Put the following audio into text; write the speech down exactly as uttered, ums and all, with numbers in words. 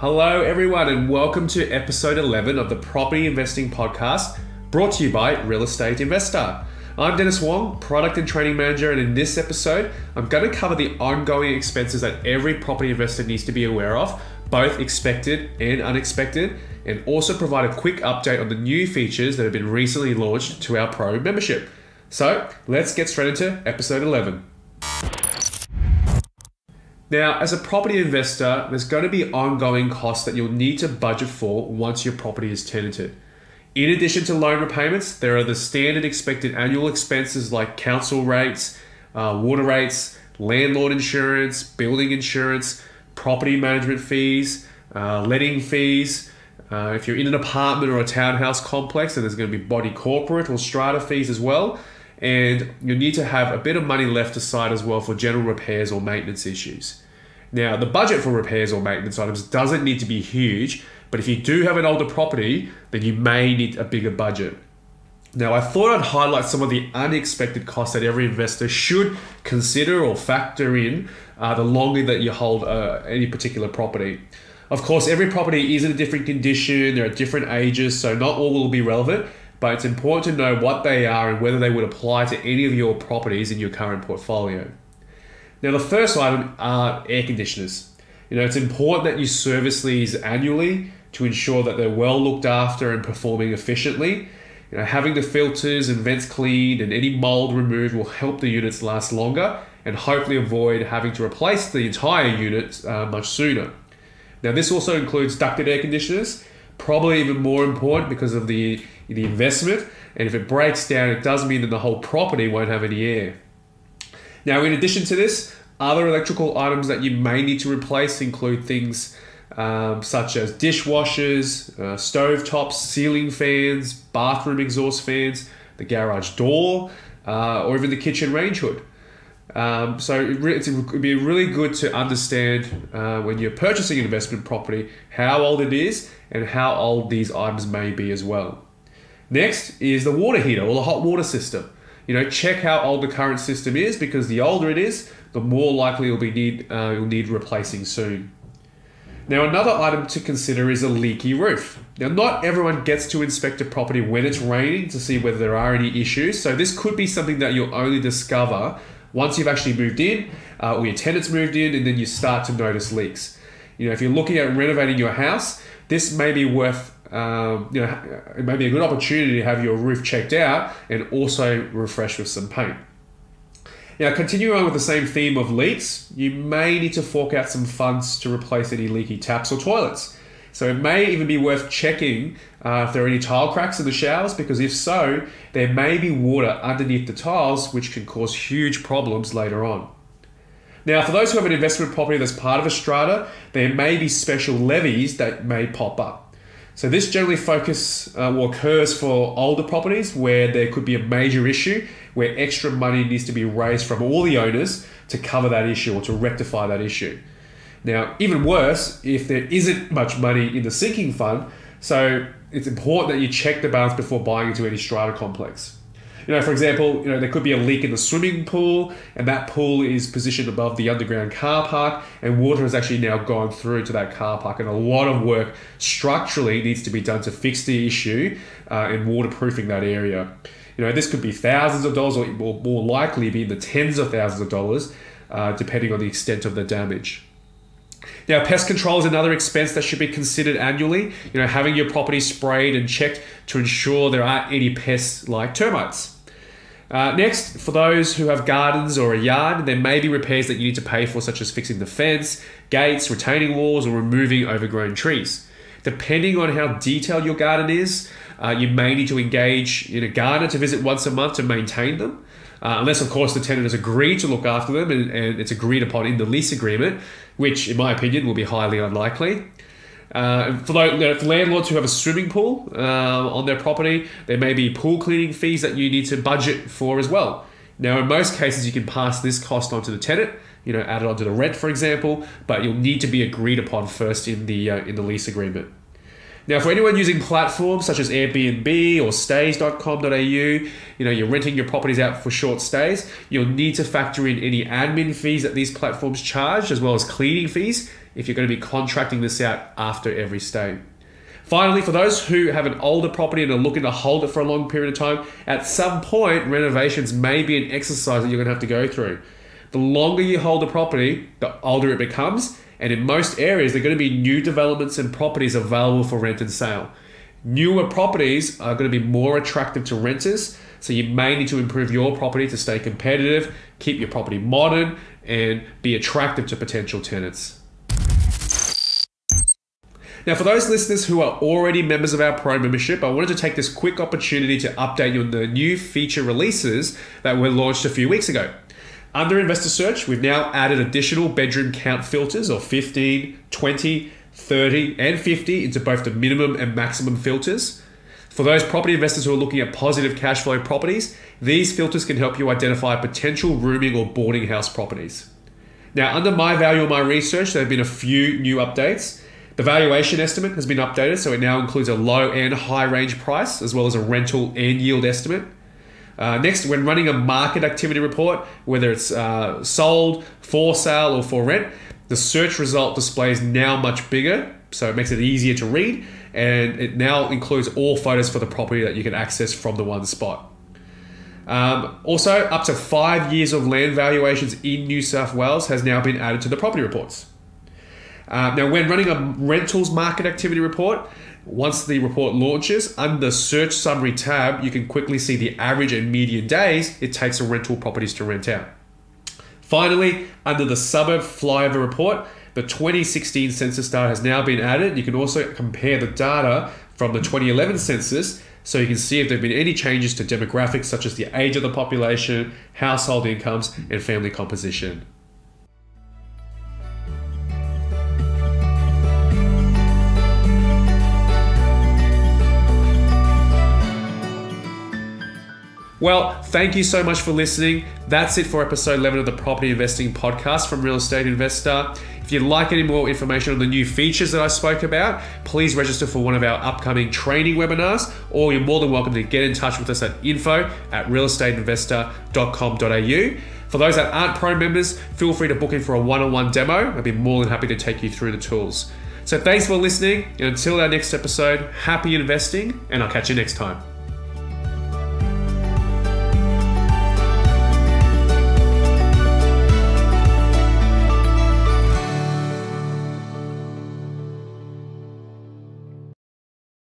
Hello everyone and welcome to episode eleven of the Property Investing Podcast, brought to you by Real Estate Investor. I'm Dennis Wong, Product and Training Manager, and in this episode, I'm going to cover the ongoing expenses that every property investor needs to be aware of, both expected and unexpected, and also provide a quick update on the new features that have been recently launched to our Pro Membership. So let's get straight into episode eleven. Now, as a property investor, there's going to be ongoing costs that you'll need to budget for once your property is tenanted. In addition to loan repayments, there are the standard expected annual expenses like council rates, uh, water rates, landlord insurance, building insurance, property management fees, uh, letting fees. Uh, if you're in an apartment or a townhouse complex, then there's going to be body corporate or strata fees as well. And you'll need to have a bit of money left aside as well for general repairs or maintenance issues. Now, the budget for repairs or maintenance items doesn't need to be huge, but if you do have an older property, then you may need a bigger budget. Now, I thought I'd highlight some of the unexpected costs that every investor should consider or factor in uh, the longer that you hold uh, any particular property. Of course, every property is in a different condition, they're at different ages, so not all will be relevant, but it's important to know what they are and whether they would apply to any of your properties in your current portfolio. Now, the first item are air conditioners. You know, it's important that you service these annually to ensure that they're well looked after and performing efficiently. You know, having the filters and vents cleaned and any mold removed will help the units last longer and hopefully avoid having to replace the entire unit uh, much sooner. Now, this also includes ducted air conditioners, probably even more important because of the, the investment. And if it breaks down, it does mean that the whole property won't have any air. Now, in addition to this, other electrical items that you may need to replace include things um, such as dishwashers, uh, stovetops, ceiling fans, bathroom exhaust fans, the garage door, uh, or even the kitchen range hood. Um, so it would be really good to understand uh, when you're purchasing an investment property how old it is and how old these items may be as well. Next is the water heater or the hot water system. You know, check how old the current system is, because the older it is, the more likely you'll be need uh, you'll need replacing soon. Now, another item to consider is a leaky roof. Now, not everyone gets to inspect a property when it's raining to see whether there are any issues. So this could be something that you'll only discover once you've actually moved in, uh, or your tenants moved in, and then you start to notice leaks. You know, if you're looking at renovating your house, this may be worth. Um, you know, it may be a good opportunity to have your roof checked out and also refreshed with some paint. Now, continuing on with the same theme of leaks, you may need to fork out some funds to replace any leaky taps or toilets. So it may even be worth checking uh, if there are any tile cracks in the showers, because if so, there may be water underneath the tiles, which can cause huge problems later on. Now, for those who have an investment property that's part of a strata, there may be special levies that may pop up. So this generally focus uh, or occurs for older properties where there could be a major issue where extra money needs to be raised from all the owners to cover that issue or to rectify that issue. Now, even worse, if there isn't much money in the sinking fund, so it's important that you check the balance before buying into any strata complex. You know, for example, you know, there could be a leak in the swimming pool, and that pool is positioned above the underground car park, and water has actually now gone through to that car park, and a lot of work structurally needs to be done to fix the issue uh, and waterproofing that area. You know, this could be thousands of dollars, or more likely be in the tens of thousands of dollars, uh, depending on the extent of the damage. Now, pest control is another expense that should be considered annually. You know, having your property sprayed and checked to ensure there aren't any pests like termites. Uh, next, for those who have gardens or a yard, there may be repairs that you need to pay for, such as fixing the fence, gates, retaining walls, or removing overgrown trees. Depending on how detailed your garden is, uh, you may need to engage in a gardener to visit once a month to maintain them, uh, unless, of course, the tenant has agreed to look after them and, and it's agreed upon in the lease agreement, which, in my opinion, will be highly unlikely. Uh, for, those, for landlords who have a swimming pool uh, on their property, there may be pool cleaning fees that you need to budget for as well. Now, in most cases, you can pass this cost onto the tenant, you know, add it onto the rent, for example, but you'll need to be agreed upon first in the uh, in the lease agreement. Now, for anyone using platforms such as Airbnb or stays dot com dot a u, you know, you're renting your properties out for short stays, you'll need to factor in any admin fees that these platforms charge, as well as cleaning fees, if you're going to be contracting this out after every stay. Finally, for those who have an older property and are looking to hold it for a long period of time, at some point, renovations may be an exercise that you're going to have to go through. The longer you hold the property, the older it becomes, and in most areas, there are going to be new developments and properties available for rent and sale. Newer properties are going to be more attractive to renters, so you may need to improve your property to stay competitive, keep your property modern, and be attractive to potential tenants. Now, for those listeners who are already members of our Pro Membership, I wanted to take this quick opportunity to update you on the new feature releases that were launched a few weeks ago. Under Investor Search, we've now added additional bedroom count filters of fifteen, twenty, thirty, and fifty into both the minimum and maximum filters. For those property investors who are looking at positive cash flow properties, these filters can help you identify potential rooming or boarding house properties. Now, under My Value or My Research, there have been a few new updates. The valuation estimate has been updated, so it now includes a low and high range price, as well as a rental and yield estimate. Uh, next, when running a market activity report, whether it's uh, sold, for sale, or for rent, the search result display is now much bigger, so it makes it easier to read, and it now includes all photos for the property that you can access from the one spot. Um, also, up to five years of land valuations in New South Wales has now been added to the property reports. Uh, now, when running a rentals market activity report, once the report launches, under Search Summary tab, you can quickly see the average and median days it takes to rental properties to rent out. Finally, under the Suburb Flyover Report, the twenty sixteen census data has now been added. You can also compare the data from the twenty eleven census, so you can see if there have been any changes to demographics such as the age of the population, household incomes, and family composition. Well, thank you so much for listening. That's it for episode eleven of the Property Investing Podcast from Real Estate Investor. If you'd like any more information on the new features that I spoke about, please register for one of our upcoming training webinars, or you're more than welcome to get in touch with us at info at real estate investor dot com dot a u. For those that aren't Pro members, feel free to book in for a one-on-one demo. I'd be more than happy to take you through the tools. So thanks for listening, and until our next episode, happy investing, and I'll catch you next time.